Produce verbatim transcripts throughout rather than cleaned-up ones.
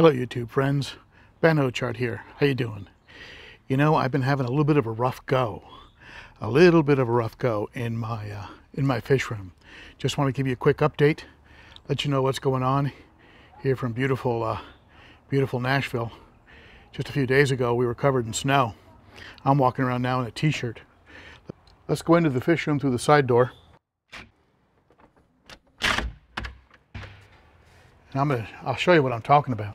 Hello YouTube friends, Ben Ochart here. How you doing? You know, I've been having a little bit of a rough go, a little bit of a rough go in my uh, in my fish room. Just want to give you a quick update, let you know what's going on here from beautiful, uh, beautiful Nashville. Just a few days ago, we were covered in snow. I'm walking around now in a t-shirt. Let's go into the fish room through the side door. And I'm gonna, I'll show you what I'm talking about.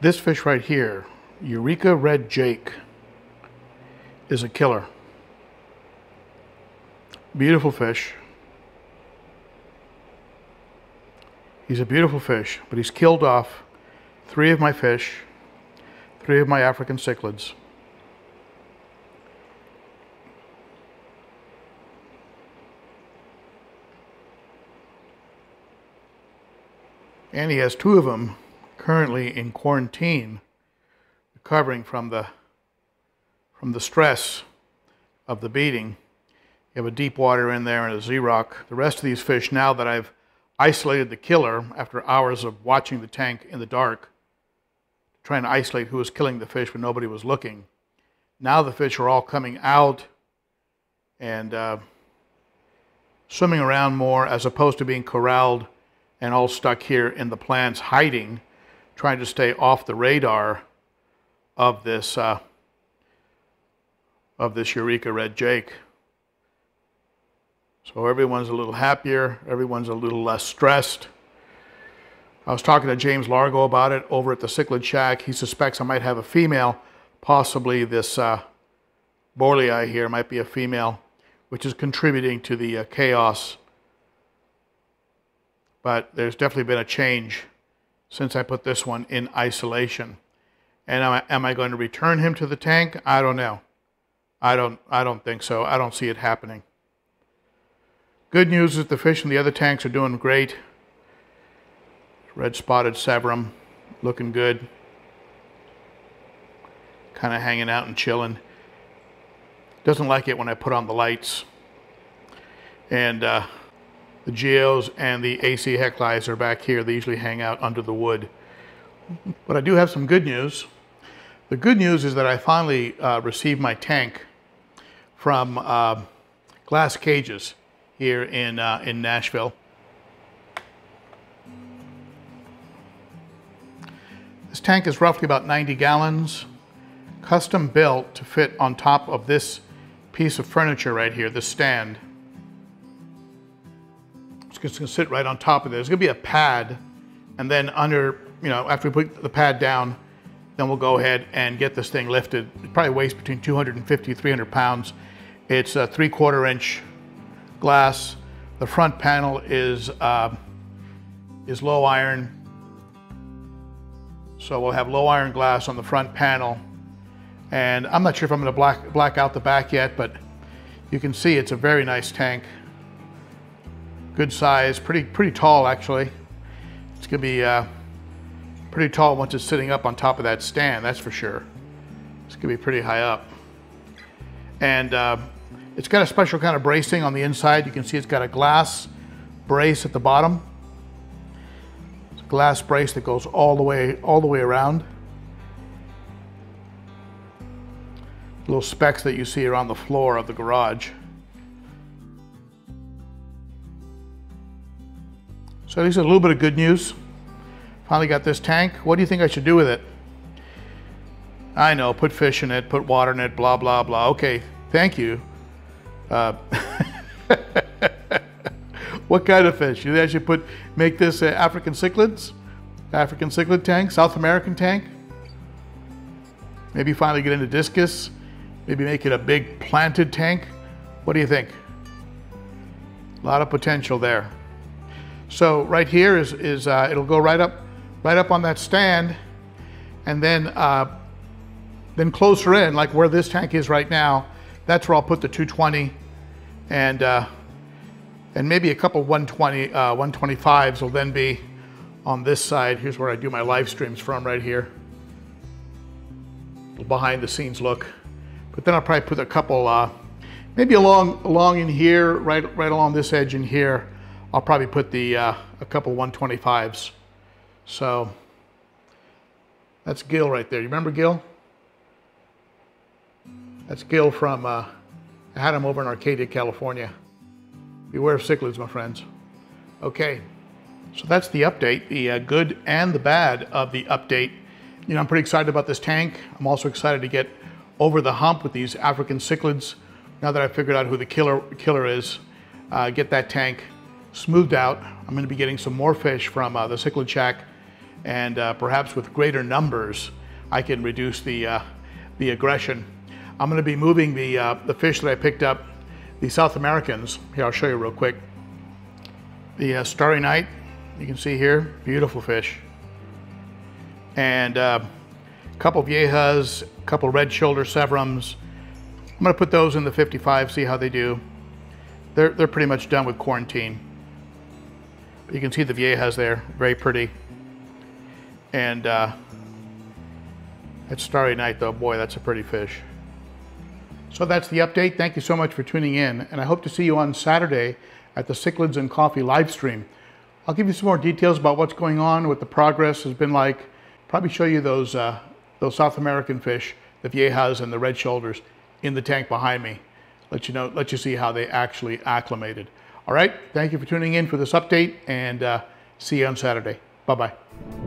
This fish right here, Eureka Red Jake, is a killer. Beautiful fish. He's a beautiful fish, but he's killed off three of my fish, three of my African cichlids. And he has two of them currently in quarantine, recovering from the from the stress of the beating. You have a deep water in there and a Z-Rock. The rest of these fish, now that I've isolated the killer after hours of watching the tank in the dark, trying to isolate who was killing the fish when nobody was looking, now the fish are all coming out and uh, swimming around more, as opposed to being corralled and all stuck here in the plants hiding, trying to stay off the radar of this uh, of this Eureka Red Jake. So everyone's a little happier, everyone's a little less stressed. I was talking to James Largo about it over at the Cichlid Shack. He suspects I might have a female, possibly this uh, Borleyi here might be a female, which is contributing to the uh, chaos. But there's definitely been a change since I put this one in isolation. And am I, am I going to return him to the tank? I don't know. I don't, I don't think so. I don't see it happening. Good news is the fish in the other tanks are doing great. Red-spotted Severum, looking good. Kind of hanging out and chilling. Doesn't like it when I put on the lights. And uh, the Geos and the A C Heckleis are back here. They usually hang out under the wood. But I do have some good news. The good news is that I finally uh, received my tank from uh, Glass Cages here in, uh, in Nashville. This tank is roughly about ninety gallons, custom built to fit on top of this piece of furniture right here, this stand. It's just gonna sit right on top of there. There's gonna be a pad, and then under, you know, after we put the pad down, then we'll go ahead and get this thing lifted. It probably weighs between two hundred fifty, three hundred pounds. It's a three quarter inch glass. The front panel is, uh, is low iron. So we'll have low iron glass on the front panel. And I'm not sure if I'm gonna black, black out the back yet, but you can see it's a very nice tank. Good size, pretty, pretty tall actually. It's gonna be uh, pretty tall once it's sitting up on top of that stand, that's for sure. It's gonna be pretty high up. And uh, it's got a special kind of bracing on the inside. You can see it's got a glass brace at the bottom. It's a glass brace that goes all the way, all the way around. Little specks that you see around the floor of the garage. So at least a little bit of good news. Finally got this tank. What do you think I should do with it? I know, put fish in it, put water in it, blah, blah, blah. Okay, thank you. Uh, what kind of fish? You think I should put, make this uh, African cichlids? African cichlid tank? South American tank? Maybe finally get into discus? Maybe make it a big planted tank? What do you think? A lot of potential there. So right here is, is uh, it'll go right up, right up on that stand, and then, uh, then closer in, like where this tank is right now, that's where I'll put the two twenty and, uh, and maybe a couple one twenty, uh, one twenty-fives will then be on this side. Here's where I do my live streams from right here. Behind the scenes look. But then I'll probably put a couple uh, Maybe along along in here, right right along this edge in here, I'll probably put the uh, a couple one twenty-fives. So that's Gil right there. You remember Gil? That's Gil from, uh, I had him over in Arcadia, California. Beware of cichlids, my friends. Okay, so that's the update, the uh, good and the bad of the update. You know, I'm pretty excited about this tank. I'm also excited to get over the hump with these African cichlids. Now that I've figured out who the killer killer is, uh, get that tank smoothed out. I'm gonna be getting some more fish from uh, the Cichlid Shack, and uh, perhaps with greater numbers, I can reduce the, uh, the aggression. I'm gonna be moving the, uh, the fish that I picked up, the South Americans. Here, I'll show you real quick. The uh, Starry Night, you can see here, beautiful fish. And uh, a couple Viejas, a couple red shoulder Severums. I'm gonna put those in the fifty-five, see how they do. They're, they're pretty much done with quarantine. You can see the Viejas there, very pretty. And uh, at Starry Night though, boy, that's a pretty fish. So that's the update. Thank you so much for tuning in, and I hope to see you on Saturday at the Cichlids and Coffee live stream. I'll give you some more details about what's going on, what the progress has been like, probably show you those, uh, those South American fish, the Viejas and the red shoulders, in the tank behind me. Let you know, let you see how they actually acclimated. All right, thank you for tuning in for this update, and uh, see you on Saturday. Bye-bye.